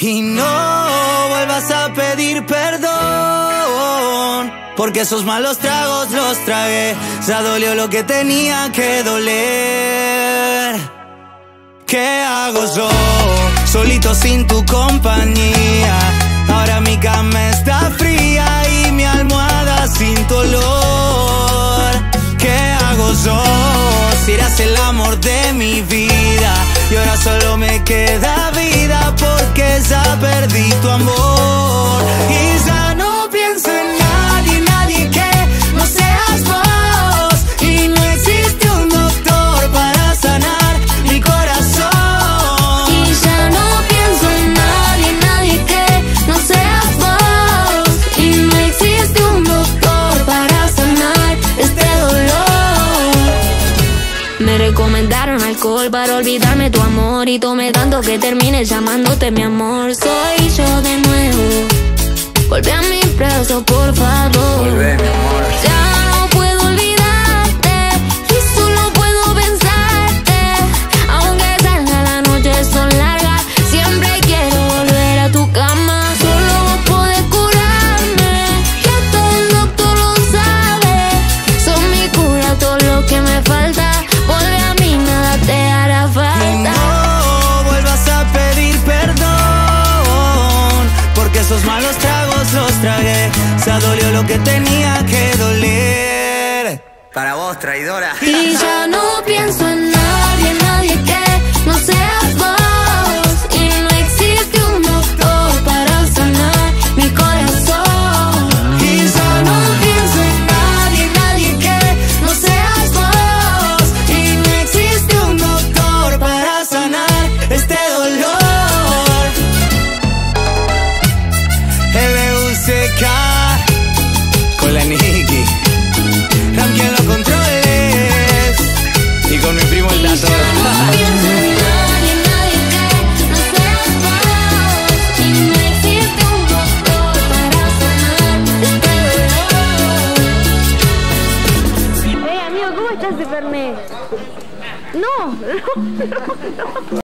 Y no vuelvas a pedir perdón, porque esos malos tragos los tragué. Ya dolió lo que tenía que doler. ¿Qué hago yo? Solito sin tu compañía. Ahora mi cama está fría y mi almohada sin tu olor. ¿Qué hago yo? Si eras el amor de mi vida y ahora solo me queda vida porque ya perdí tu amor. Y ya no pienso en nadie, nadie que no seas vos. Y no existe un doctor para sanar mi corazón. Y ya no pienso en nadie, nadie que no seas vos. Y no existe un doctor para sanar este dolor. Me recomendaron alcohol para olvidarme tu amor y tomé tanto que terminé llamándote mi amor. Soy yo de nuevo, vuelve a mis brazos por favor. Volve, mi amor. Ya no puedo olvidarte y solo puedo pensarte. Aunque salga la noche son largas, siempre quiero volver a tu cama. Solo vos podés curarme, que hasta el doctor lo sabe. Son mi cura, todo lo que me falta. Volve a mí, nada te hará falta. No vuelvas a pedir perdón, porque esos malos tragos los tragué. Se dolió lo que tenía que doler. Para vos, traidora. Y ya no pienso en nadie, nadie que no seas vos. Y no existe un doctor para sanar mi corazón. Y ya no pienso en nadie, nadie que no seas vos. Y no existe un doctor para sanar este dolor. LUCK con la Nicki, aunque lo controles, y con mi primo el Doctor. No, no, no.